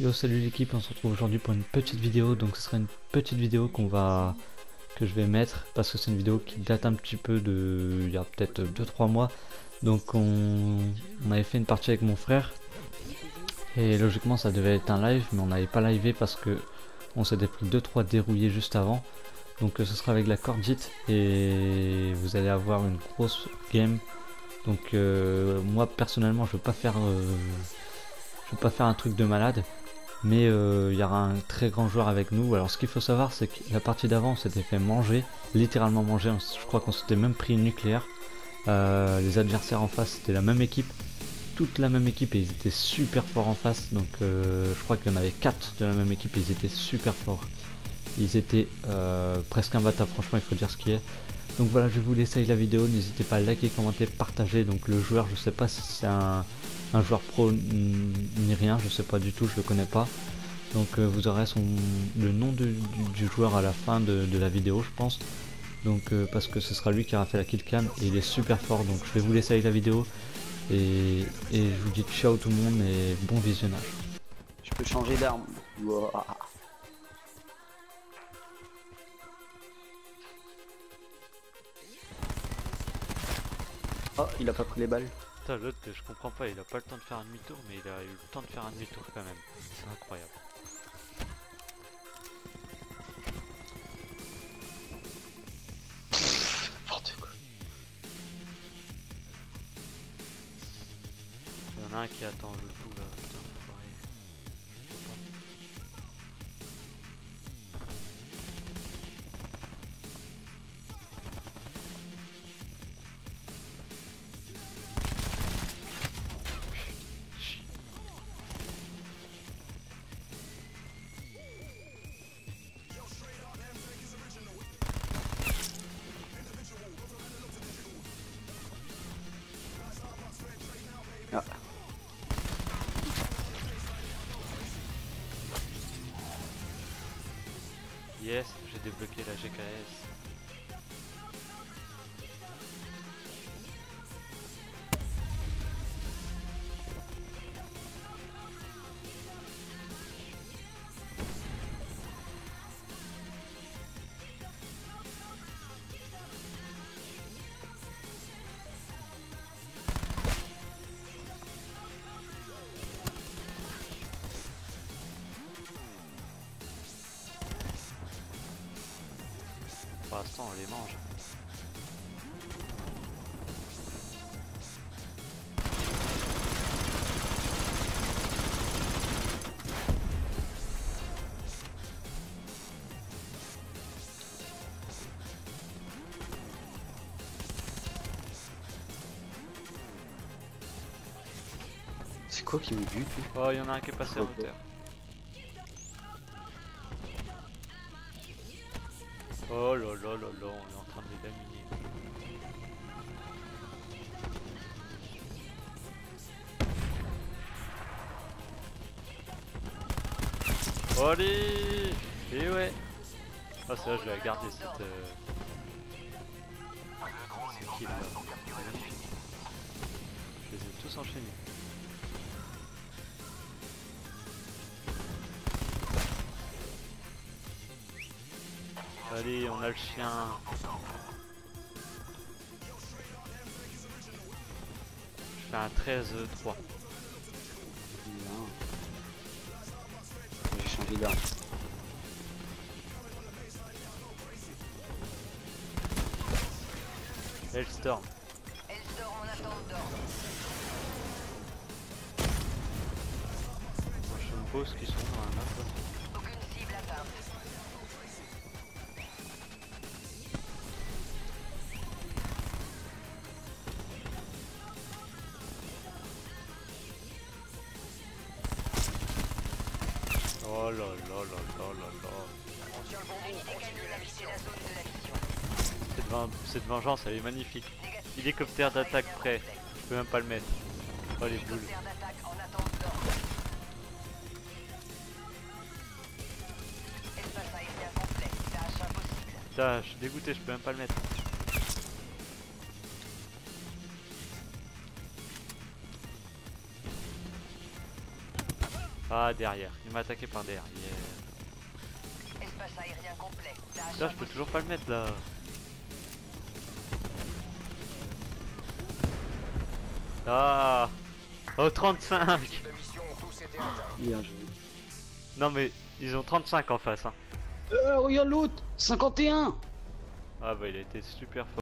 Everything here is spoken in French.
Yo, salut l'équipe, on se retrouve aujourd'hui pour une petite vidéo. Donc ce sera une petite vidéo que je vais mettre parce que c'est une vidéo qui date un petit peu de il y a peut-être 2-3 mois. Donc on avait fait une partie avec mon frère et logiquement ça devait être un live, mais on n'avait pas livé parce que on s'était pris 2-3 dérouillés juste avant. Donc ce sera avec la cordite et vous allez avoir une grosse game. Donc moi personnellement je veux pas faire un truc de malade, mais il y aura un très grand joueur avec nous. Alors ce qu'il faut savoir, c'est que la partie d'avant on s'était fait manger, littéralement manger, je crois qu'on s'était même pris une nucléaire. Les adversaires en face c'était la même équipe, toute la même équipe, et ils étaient super forts en face. Donc je crois qu'il y en avait 4 de la même équipe et ils étaient super forts, ils étaient presque imbattables, franchement il faut dire ce qui est. Donc voilà, je vous laisse avec la vidéo, n'hésitez pas à liker, commenter, partager. Donc le joueur, je sais pas si c'est un joueur pro ni rien, je sais pas du tout, je le connais pas. Donc vous aurez le nom du joueur à la fin de la vidéo je pense. Donc parce que ce sera lui qui aura fait la killcam et il est super fort. Donc je vais vous laisser avec la vidéo et je vous dis ciao tout le monde et bon visionnage. Je peux changer d'arme. Wow. Oh, il a pas pris les balles. Putain, l'autre que je comprends pas, il a pas le temps de faire un demi-tour, mais il a eu le temps de faire un demi-tour quand même. C'est incroyable. N'importe quoi. Il y en a un qui attend le coup là, putain, pareil. Je sais pas. Ah. Yes, j'ai débloqué la GKS. Pour l'instant on les mange. C'est quoi qui me bute? Oh, il y en a un qui est passé en hauteur. Oh là là là là, on est en train de les laminer. Oh, allez! Et ouais! Ah, c'est là, je vais la garder cette. Ce kill là. Je les ai tous enchaînés. Allez, on a le chien. Je fais un 13-3. J'ai changé d'arme. Hellstorm. Hellstorm, on attend d'or. Je me pose qu'ils sont dans un map. Oh la la la la la la. Cette vengeance elle est magnifique. Hélicoptère d'attaque prêt. Je peux même pas le mettre. Oh les boules. Putain, je suis dégoûté, je peux même pas le mettre. Ah, derrière. Il m'a attaqué par derrière. Espace aérien complet. Putain, je peux toujours pas le mettre là. Ah. Oh, 35. Bien joué. Non mais ils ont 35 en face hein. Regarde l'autre 51. Ah bah il a été super fort.